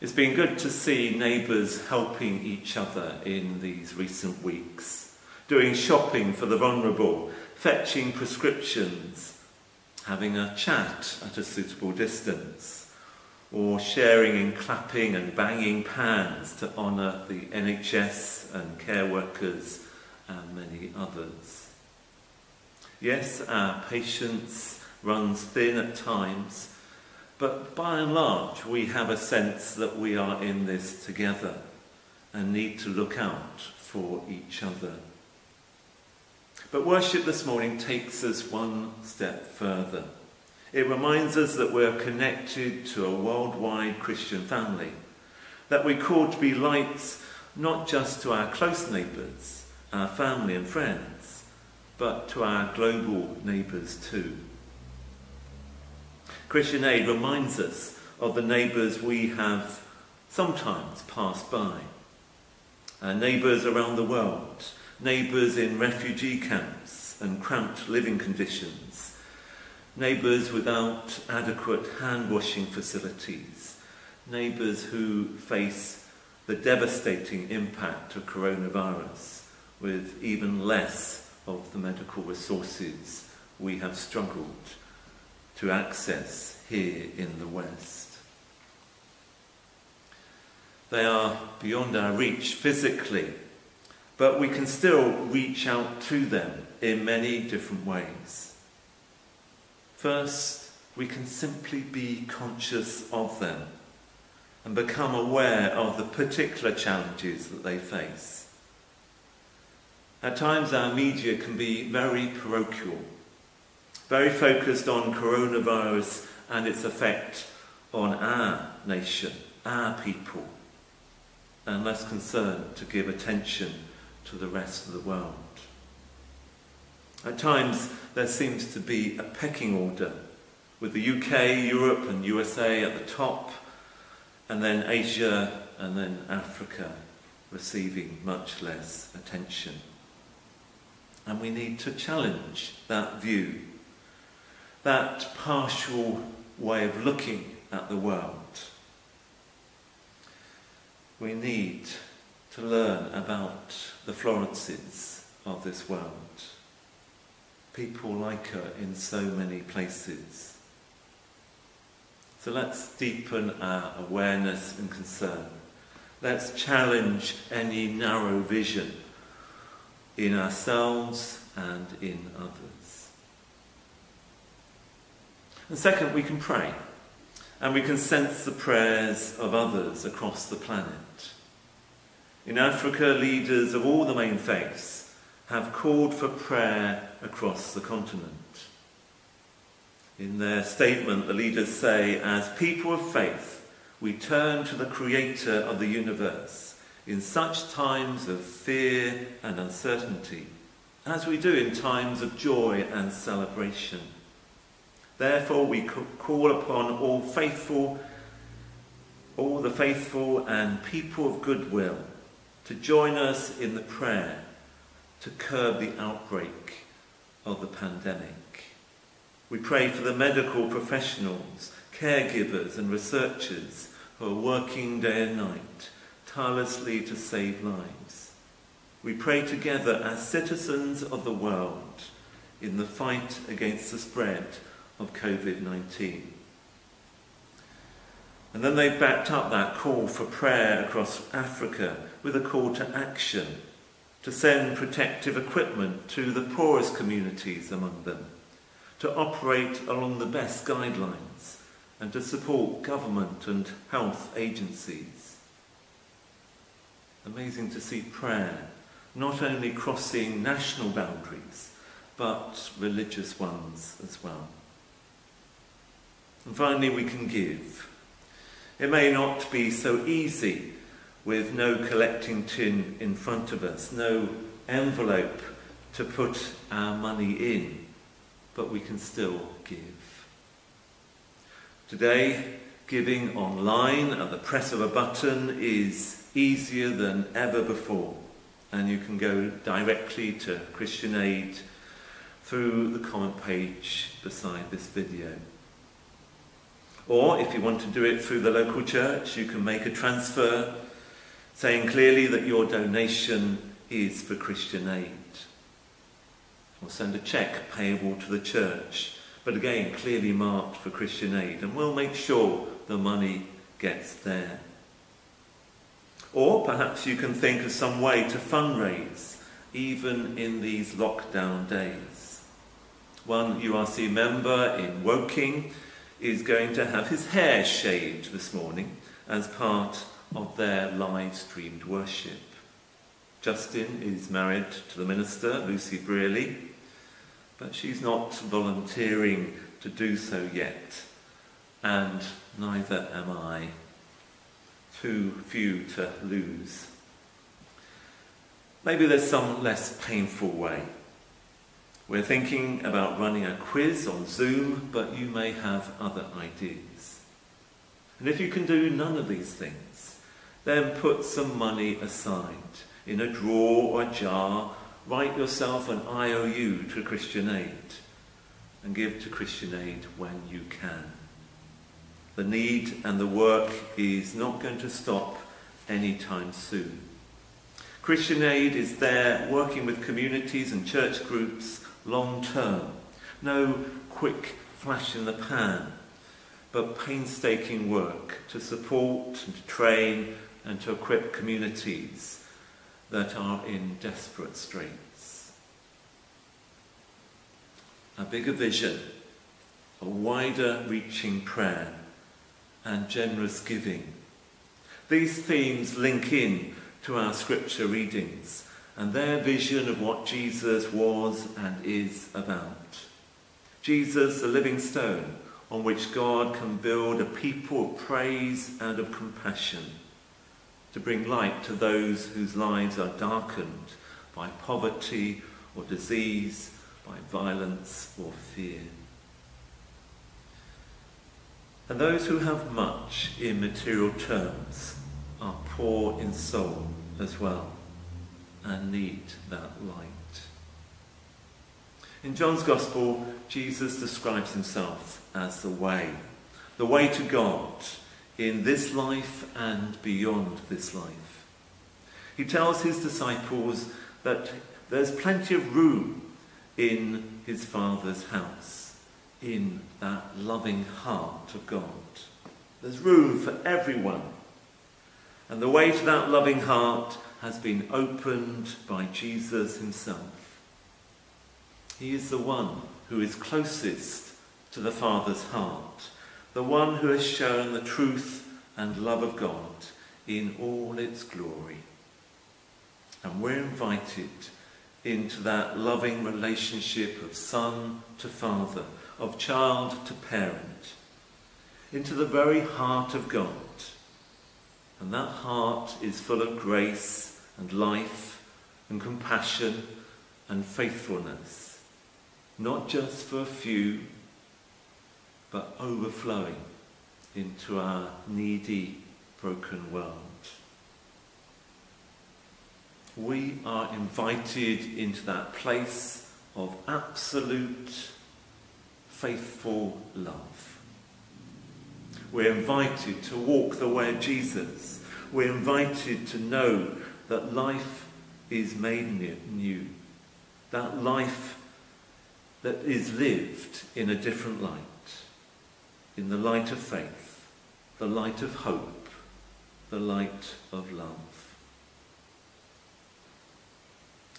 It's been good to see neighbours helping each other in these recent weeks, doing shopping for the vulnerable, fetching prescriptions, having a chat at a suitable distance, or sharing in clapping and banging pans to honour the NHS and care workers and many others. Yes, our patience runs thin at times, but by and large we have a sense that we are in this together and need to look out for each other. But worship this morning takes us one step further. It reminds us that we're connected to a worldwide Christian family, that we're called to be lights not just to our close neighbours, our family and friends, but to our global neighbours too. Christian Aid reminds us of the neighbours we have sometimes passed by. Our neighbours around the world, neighbours in refugee camps and cramped living conditions, neighbours without adequate hand-washing facilities, neighbours who face the devastating impact of coronavirus with even less of the medical resources we have struggled to access here in the West. They are beyond our reach physically, but we can still reach out to them in many different ways. First, we can simply be conscious of them and become aware of the particular challenges that they face. At times our media can be very parochial, very focused on coronavirus and its effect on our nation, our people, and less concerned to give attention to the rest of the world. At times there seems to be a pecking order, with the UK, Europe and USA at the top, and then Asia and then Africa receiving much less attention. And we need to challenge that view, that partial way of looking at the world. We need to learn about the Florences of this world, people like her in so many places. So let's deepen our awareness and concern. Let's challenge any narrow vision in ourselves and in others. And second, we can pray, and we can sense the prayers of others across the planet. In Africa, leaders of all the main faiths have called for prayer across the continent. In their statement, the leaders say, as people of faith, we turn to the Creator of the universe in such times of fear and uncertainty, as we do in times of joy and celebration. Therefore, we call upon all the faithful and people of goodwill to join us in the prayer to curb the outbreak of the pandemic. We pray for the medical professionals, caregivers and researchers who are working day and night tirelessly to save lives. We pray together as citizens of the world in the fight against the spread of COVID-19. And then they backed up that call for prayer across Africa with a call to action, to send protective equipment to the poorest communities among them, to operate along the best guidelines, and to support government and health agencies. Amazing to see prayer not only crossing national boundaries, but religious ones as well. And finally, we can give. It may not be so easy with no collecting tin in front of us, no envelope to put our money in, but we can still give. Today, giving online at the press of a button is easier than ever before, and you can go directly to Christian Aid through the comment page beside this video. Or if you want to do it through the local church, you can make a transfer saying clearly that your donation is for Christian Aid. Or send a cheque payable to the church, but again clearly marked for Christian Aid, and we'll make sure the money gets there. Or perhaps you can think of some way to fundraise, even in these lockdown days. One URC member in Woking is going to have his hair shaved this morning as part of their live-streamed worship. Justin is married to the minister, Lucy Brearley, but she's not volunteering to do so yet, and neither am I. Too few to lose. Maybe there's some less painful way. We're thinking about running a quiz on Zoom, but you may have other ideas. And if you can do none of these things, then put some money aside in a drawer or a jar. Write yourself an IOU to Christian Aid and give to Christian Aid when you can. The need and the work is not going to stop anytime soon. Christian Aid is there working with communities and church groups long term. No quick flash in the pan, but painstaking work to support and to train and to equip communities that are in desperate straits. A bigger vision, a wider reaching prayer, and generous giving. These themes link in to our scripture readings and their vision of what Jesus was and is about. Jesus, the living stone on which God can build a people of praise and of compassion, to bring light to those whose lives are darkened by poverty or disease, by violence or fear. And those who have much in material terms are poor in soul as well, and need that light. In John's Gospel, Jesus describes himself as the way to God, in this life and beyond this life. He tells his disciples that there's plenty of room in his Father's house, in that loving heart of God. There's room for everyone. And the way to that loving heart has been opened by Jesus himself. He is the one who is closest to the Father's heart, the one who has shown the truth and love of God in all its glory. And we're invited into that loving relationship of son to father, of child to parent, into the very heart of God. And that heart is full of grace and life and compassion and faithfulness, not just for a few, but overflowing into our needy, broken world. We are invited into that place of absolute, faithful love. We're invited to walk the way of Jesus. We're invited to know that life is made new, that life that is lived in a different light. In the light of faith, the light of hope, the light of love.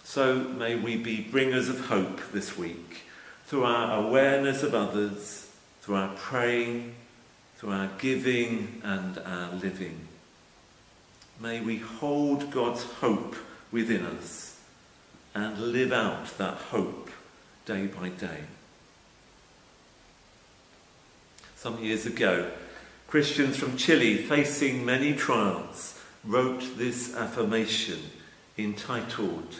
So may we be bringers of hope this week, through our awareness of others, through our praying, through our giving and our living. May we hold God's hope within us and live out that hope day by day. Some years ago, Christians from Chile, facing many trials, wrote this affirmation entitled,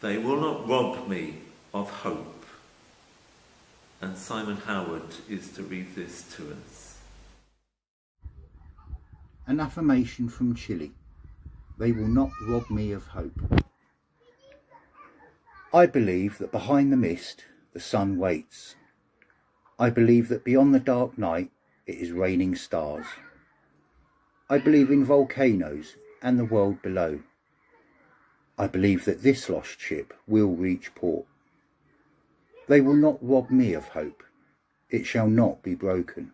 "They will not rob me of hope." And Simon Howard is to read this to us. An affirmation from Chile. They will not rob me of hope. I believe that behind the mist, the sun waits. I believe that beyond the dark night it is raining stars. I believe in volcanoes and the world below. I believe that this lost ship will reach port. They will not rob me of hope. It shall not be broken.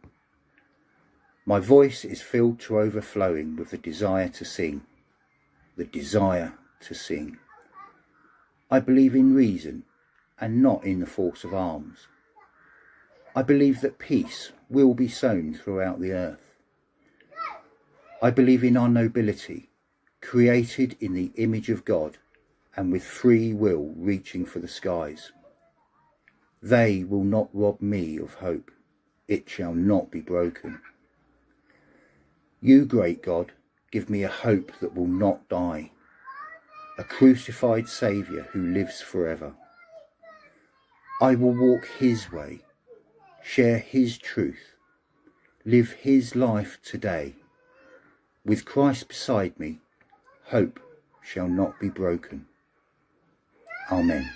My voice is filled to overflowing with the desire to sing. The desire to sing. I believe in reason and not in the force of arms. I believe that peace will be sown throughout the earth. I believe in our nobility, created in the image of God and with free will reaching for the skies. They will not rob me of hope. It shall not be broken. You, great God, give me a hope that will not die, a crucified Saviour who lives forever. I will walk his way, share his truth, live his life today. With Christ beside me, hope shall not be broken. Amen.